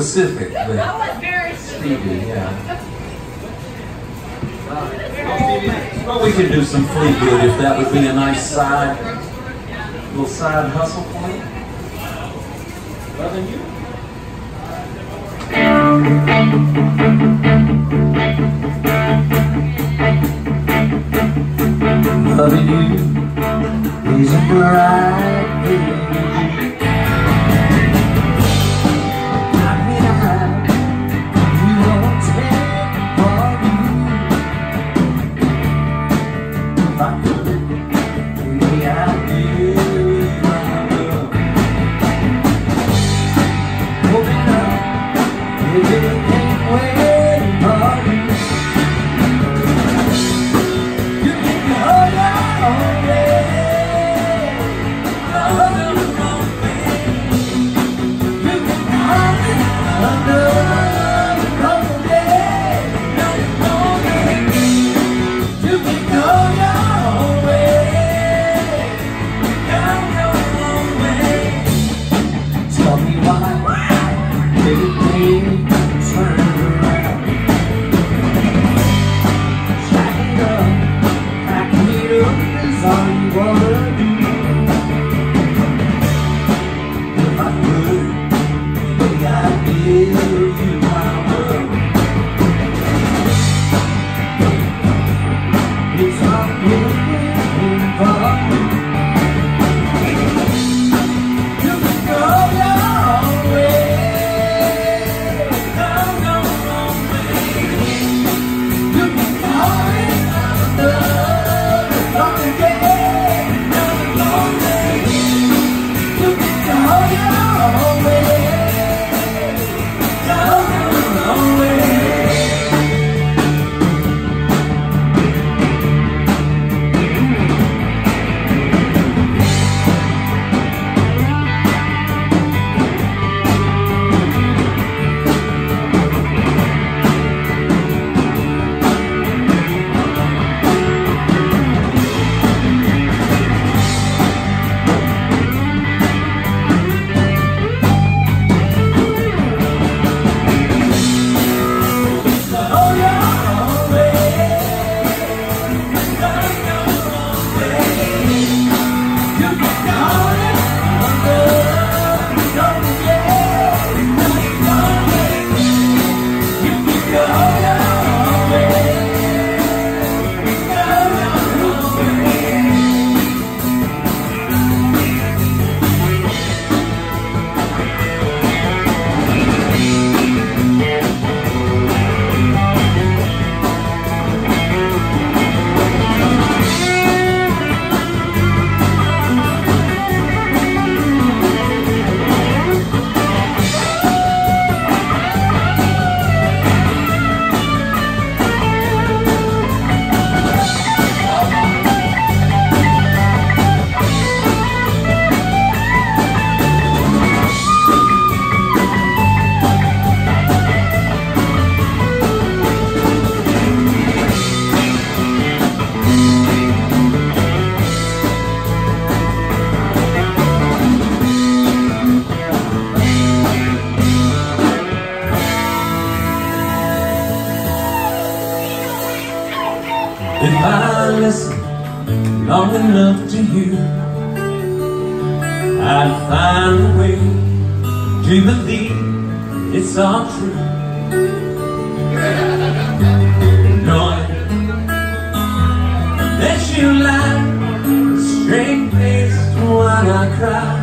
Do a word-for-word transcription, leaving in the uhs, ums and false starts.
Pacific. That was very Stevie, yeah. Well, we could do some Fleetwood if that would be a nice side, little side hustle point. Loving you. Loving you is a bright day. I'm in a high, you won't take for you. If I could, maybe I'd give you my love. Open up, baby, can't wait. If I listened long enough to you, I'd find a way to believe it's all true. Knowing that you lie, a strange place when I cry.